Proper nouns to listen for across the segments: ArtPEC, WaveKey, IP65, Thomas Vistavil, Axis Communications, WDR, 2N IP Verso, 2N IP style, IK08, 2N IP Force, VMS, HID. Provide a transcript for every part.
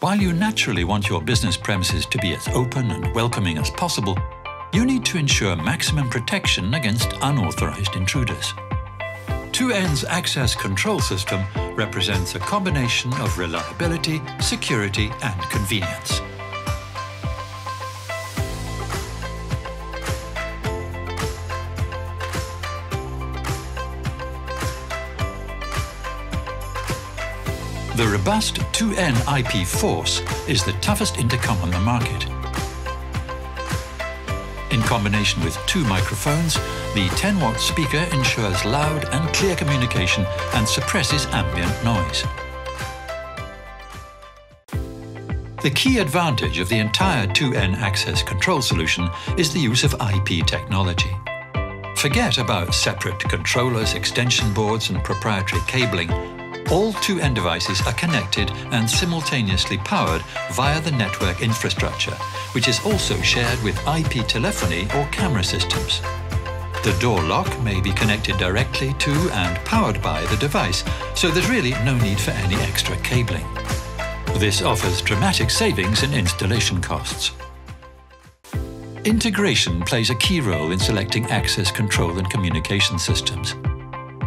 While you naturally want your business premises to be as open and welcoming as possible, you need to ensure maximum protection against unauthorized intruders. 2N's access control system represents a combination of reliability, security, and convenience. The robust 2N IP Force is the toughest intercom on the market. In combination with two microphones, the 10-watt speaker ensures loud and clear communication and suppresses ambient noise. The key advantage of the entire 2N access control solution is the use of IP technology. Forget about separate controllers, extension boards, and proprietary cabling. All 2N devices are connected and simultaneously powered via the network infrastructure, which is also shared with IP telephony or camera systems. The door lock may be connected directly to and powered by the device, so there's really no need for any extra cabling. This offers dramatic savings in installation costs. Integration plays a key role in selecting access control and communication systems.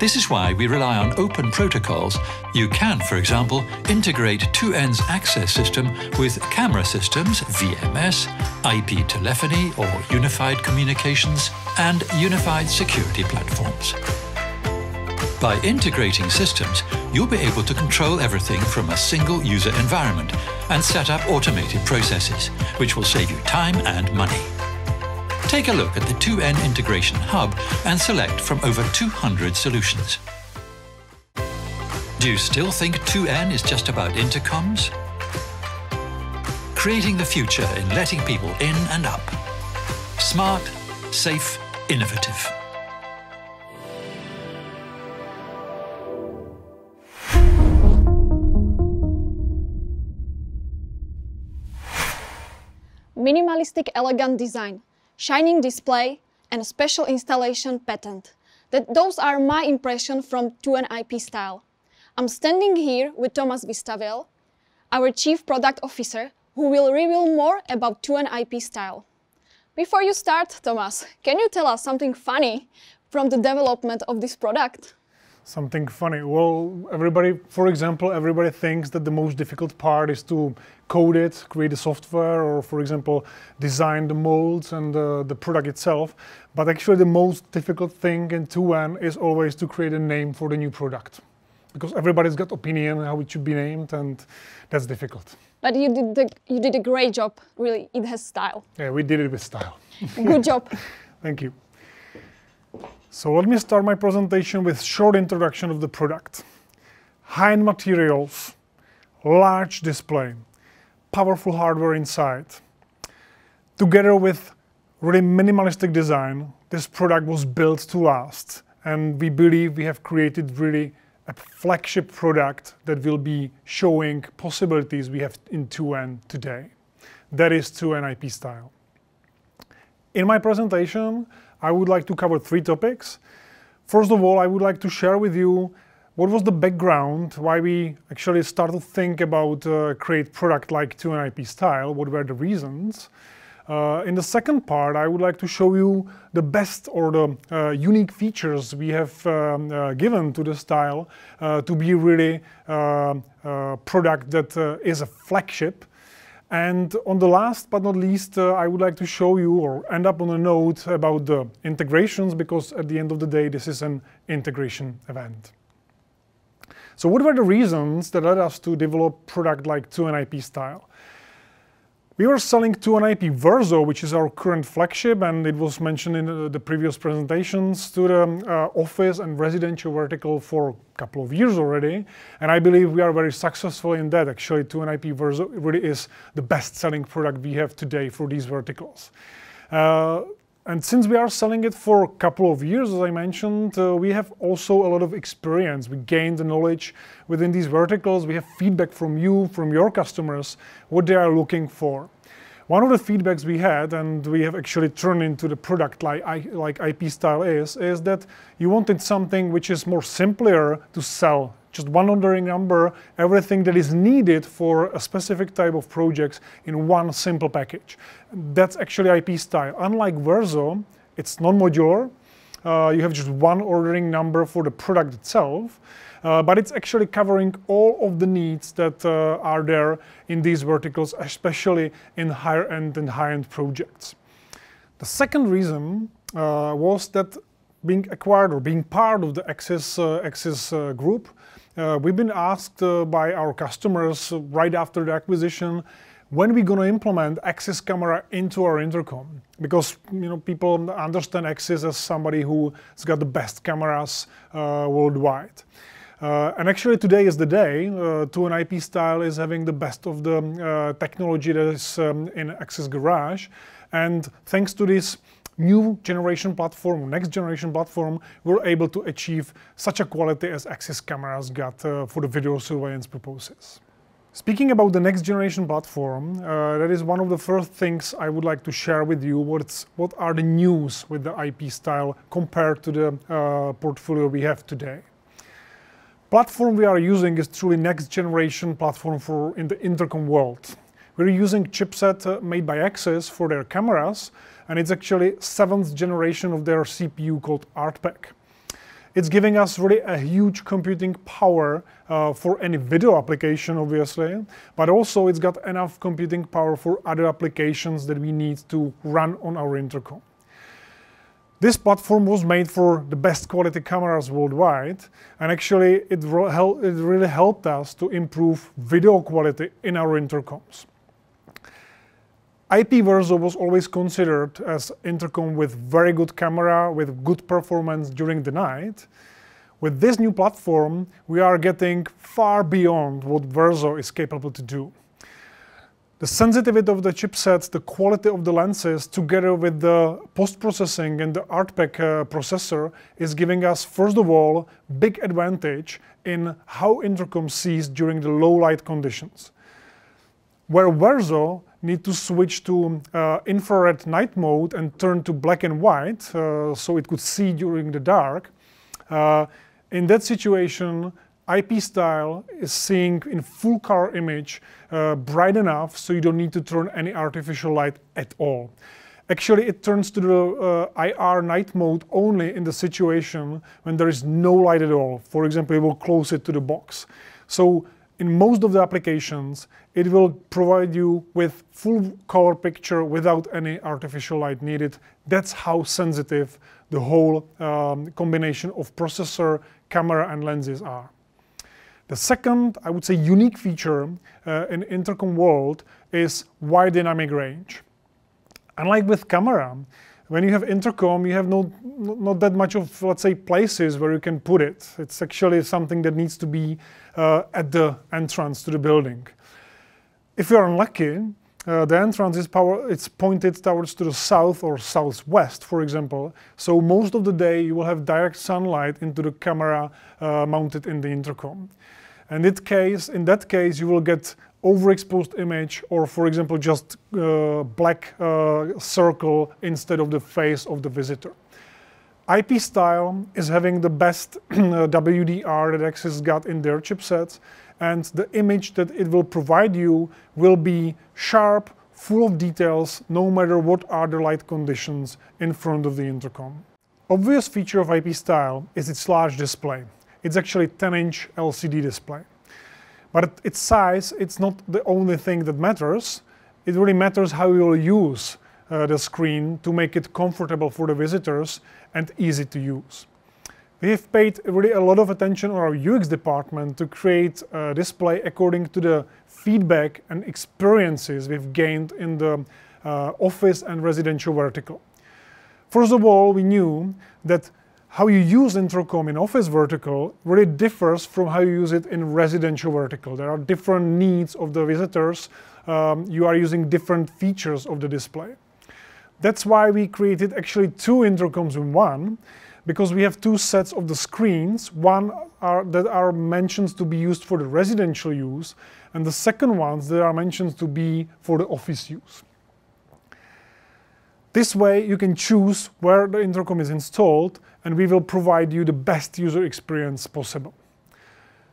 This is why we rely on open protocols. You can, for example, integrate 2N's access system with camera systems, VMS, IP telephony or unified communications, and unified security platforms. By integrating systems, you'll be able to control everything from a single user environment and set up automated processes, which will save you time and money. Take a look at the 2N Integration Hub and select from over 200 solutions. Do you still think 2N is just about intercoms? Creating the future in letting people in and up. Smart, safe, innovative. Minimalistic, elegant design, shining display, and a special installation patent. Those are my impressions from 2N IP style. I'm standing here with Thomas Vistavil, our Chief Product Officer, who will reveal more about 2N IP style. Before you start, Thomas, can you tell us something funny from the development of this product? Something funny. Well, for example, everybody thinks that the most difficult part is to code it, create the software, or for example, design the molds and the product itself. But actually the most difficult thing in 2N is always to create a name for the new product. Because everybody's got opinion how it should be named, and that's difficult. But you did a great job, really. It has style. Yeah, we did it with style. Good job. Thank you. So let me start my presentation with a short introduction of the product. High-end materials, large display, powerful hardware inside. Together with really minimalistic design, this product was built to last, and we believe we have created really a flagship product that will be showing possibilities we have in 2N today. That is 2N IP style. In my presentation, I would like to cover three topics. First of all, I would like to share with you what was the background, why we actually started to think about create product like 2N IP style, what were the reasons. In the second part, I would like to show you the best or the unique features we have given to the style to be really a product that is a flagship. And on the last but not least, I would like to show you or end up on a note about the integrations, because at the end of the day, this is an integration event. So what were the reasons that led us to develop product like 2N IP style? We were selling 2N IP Verso, which is our current flagship, and it was mentioned in the previous presentations, to the office and residential vertical for a couple of years already. And I believe we are very successful in that. Actually, 2N IP Verso really is the best-selling product we have today for these verticals. And since we are selling it for a couple of years, as I mentioned, we have also a lot of experience. We gained the knowledge within these verticals. We have feedback from you, from your customers, what they are looking for. One of the feedbacks we had, and we have actually turned into the product like IP style is that you wanted something which is more simpler to sell just one ordering number, everything that is needed for a specific type of projects in one simple package. That's actually IP style. Unlike Verso, it's non-modular. You have just one ordering number for the product itself, but it's actually covering all of the needs that are there in these verticals, especially in higher end and high-end projects. The second reason was that being acquired or being part of the Axis group, we've been asked by our customers right after the acquisition, when are we going to implement Axis camera into our intercom? Because people understand Axis as somebody who's got the best cameras worldwide. And actually today is the day. 2N IP style is having the best of the technology that is in Axis Garage. And thanks to this new generation platform, next generation platform, we're able to achieve such a quality as Axis cameras got for the video surveillance purposes. Speaking about the next generation platform, that is one of the first things I would like to share with you. What are the news with the IP style compared to the portfolio we have today? Platform we are using is truly next generation platform in the intercom world. We're using chipset made by Axis for their cameras, and it's actually 7th generation of their CPU called ArtPEC. It's giving us really a huge computing power for any video application, obviously, but also it's got enough computing power for other applications that we need to run on our intercom. This platform was made for the best quality cameras worldwide, and actually it really helped us to improve video quality in our intercoms. IP Verso was always considered as intercom with very good camera, with good performance during the night. With this new platform, we are getting far beyond what Verso is capable to do. The sensitivity of the chipsets, the quality of the lenses, together with the post-processing and the ArtPEC processor is giving us, first of all, big advantage in how intercom sees during the low light conditions. Where Verso need to switch to infrared night mode and turn to black and white so it could see during the dark. In that situation, IP style is seeing in full color image bright enough so you don't need to turn any artificial light at all. Actually, it turns to the IR night mode only in the situation when there is no light at all. For example, it will close it to the box. So, in most of the applications, it will provide you with full color picture without any artificial light needed. That's how sensitive the whole combination of processor, camera and lenses are. The second, I would say, unique feature in intercom world is wide dynamic range. Unlike with camera, when you have intercom, you have not that much of, let's say, places where you can put it. It's actually something that needs to be at the entrance to the building. If you are unlucky, the entrance is it's pointed towards to the south or southwest, for example. So most of the day you will have direct sunlight into the camera mounted in the intercom. And in that case, you will get overexposed image, or for example, just black circle instead of the face of the visitor. IP style is having the best WDR that Axis got in their chipsets, and the image that it will provide you will be sharp, full of details, no matter what are the light conditions in front of the intercom. Obvious feature of IP style is its large display. It's actually 10-inch LCD display. But its size, it's not the only thing that matters. It really matters how you will use the screen to make it comfortable for the visitors and easy to use. We have paid really a lot of attention on our UX department to create a display according to the feedback and experiences we've gained in the office and residential vertical. First of all, we knew that how you use intercom in office vertical really differs from how you use it in residential vertical. There are different needs of the visitors. You are using different features of the display. That's why we created actually two intercoms in one, because we have two sets of the screens. One that are mentioned to be used for the residential use, and the second ones that are mentioned to be for the office use. This way you can choose where the intercom is installed, and we will provide you the best user experience possible.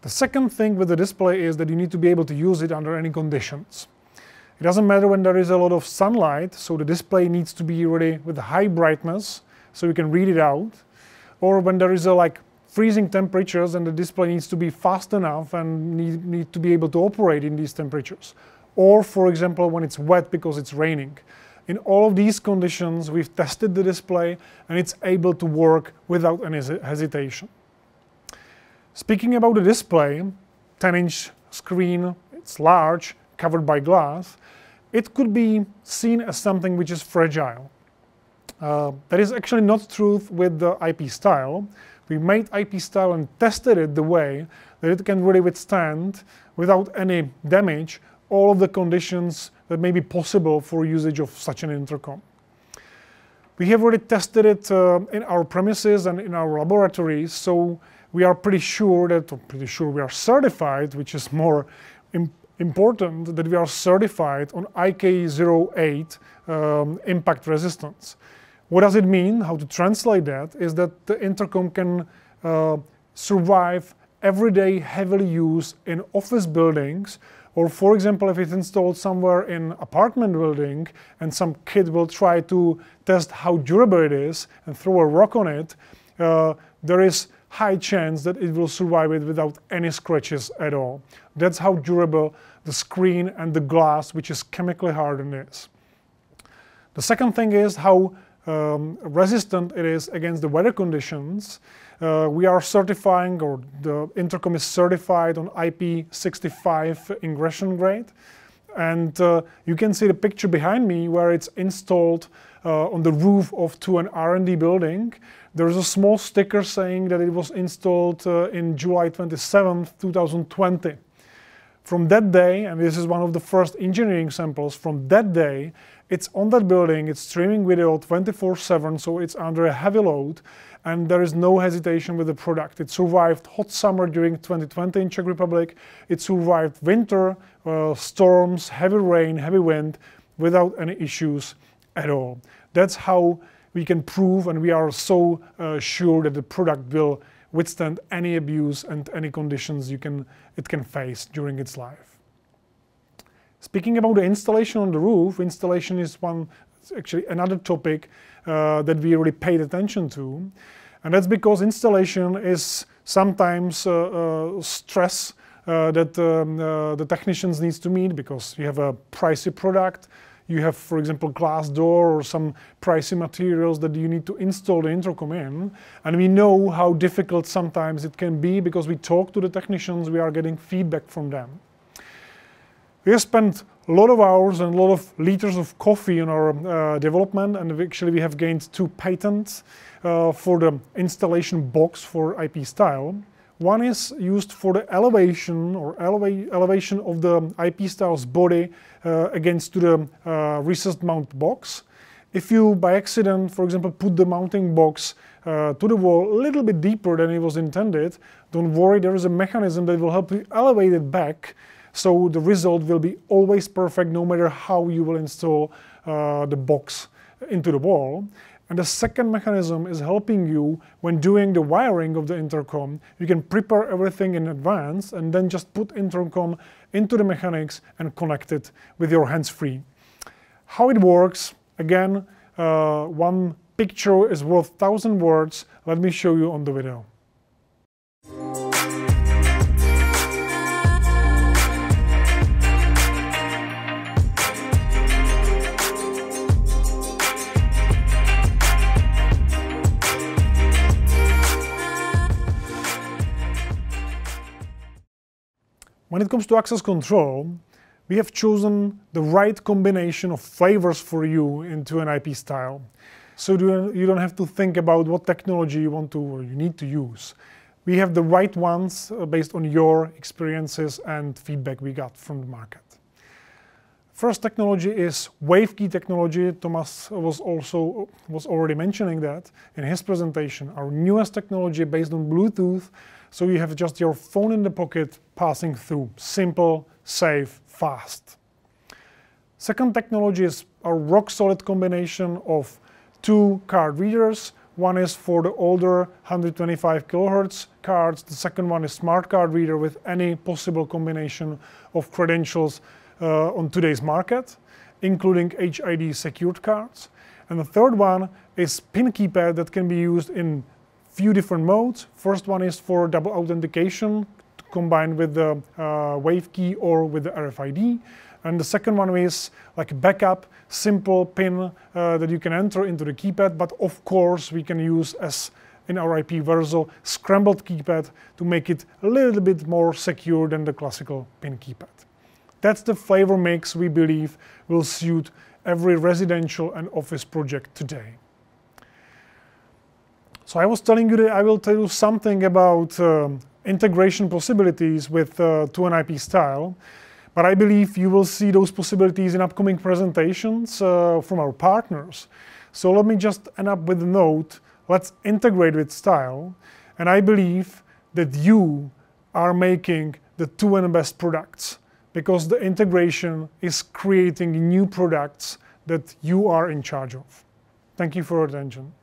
The second thing with the display is that you need to be able to use it under any conditions. It doesn't matter when there is a lot of sunlight, so the display needs to be really with high brightness so you can read it out. Or when there is like freezing temperatures and the display needs to be fast enough and need to be able to operate in these temperatures. Or for example when it's wet because it's raining. In all of these conditions we've tested the display and it's able to work without any hesitation. Speaking about the display, 10-inch screen, it's large, covered by glass, it could be seen as something which is fragile. That is actually not true with the IP style. We made IP style and tested it the way that it can really withstand, without any damage, all of the conditions that may be possible for usage of such an intercom. We have already tested it in our premises and in our laboratories, so we are pretty sure we are certified, which is more important, that we are certified on IK08 impact resistance. What does it mean? How to translate that is that the intercom can survive everyday heavily used in office buildings, or for example if it's installed somewhere in apartment building and some kid will try to test how durable it is and throw a rock on it, there is high chance that it will survive it without any scratches at all. That's how durable the screen and the glass, which is chemically hardened, is. The second thing is how resistant it is against the weather conditions. We are certifying, or the intercom is certified on IP65 ingression grade. And you can see the picture behind me where it's installed on the roof of an R&D building. There's a small sticker saying that it was installed in July 27, 2020. From that day, and this is one of the first engineering samples, from that day, it's on that building, it's streaming video 24/7, so it's under a heavy load, and there is no hesitation with the product. It survived hot summer during 2020 in Czech Republic, it survived winter, storms, heavy rain, heavy wind, without any issues at all. That's how we can prove, and we are so sure that the product will withstand any abuse and any conditions it can face during its life. Speaking about the installation on the roof, installation is actually another topic that we really paid attention to, and that's because installation is sometimes stress that the technicians needs to meet, because you have a pricey product. You have, for example, glass door or some pricey materials that you need to install the intercom in. And we know how difficult sometimes it can be because we talk to the technicians, we are getting feedback from them. We have spent a lot of hours and a lot of liters of coffee on our development, and actually we have gained 2 patents for the installation box for IP style. One is used for the elevation or elevation of the IP style's body against the recessed mount box. If you by accident, for example, put the mounting box to the wall a little bit deeper than it was intended, don't worry, there is a mechanism that will help you elevate it back, so the result will be always perfect no matter how you will install the box into the wall. And the second mechanism is helping you when doing the wiring of the intercom. You can prepare everything in advance and then just put intercom into the mechanics and connect it with your hands free. How it works, again, one picture is worth 1,000 words. Let me show you on the video. When it comes to access control, we have chosen the right combination of flavors for you into an IP style. So you don't have to think about what technology you want to or you need to use. We have the right ones based on your experiences and feedback we got from the market. First technology is WaveKey technology. Thomas was already mentioning that in his presentation. Our newest technology based on Bluetooth, so you have just your phone in the pocket passing through. Simple, safe, fast. Second technology is a rock-solid combination of 2 card readers, One is for the older 125 kilohertz cards. The second one is smart card reader with any possible combination of credentials on today's market, including HID secured cards. And the third one is pin keypad that can be used in few different modes. First one is for double authentication combined with the WaveKey or with the RFID. And the second one is like a backup, simple pin that you can enter into the keypad, but of course we can use, as in our IP Verso, scrambled keypad to make it a little bit more secure than the classical pin keypad. That's the flavor mix we believe will suit every residential and office project today. So I was telling you that I will tell you something about integration possibilities with 2N IP style. But I believe you will see those possibilities in upcoming presentations from our partners. So let me just end up with a note. Let's integrate with style. And I believe that you are making the 2N best products, because the integration is creating new products that you are in charge of. Thank you for your attention.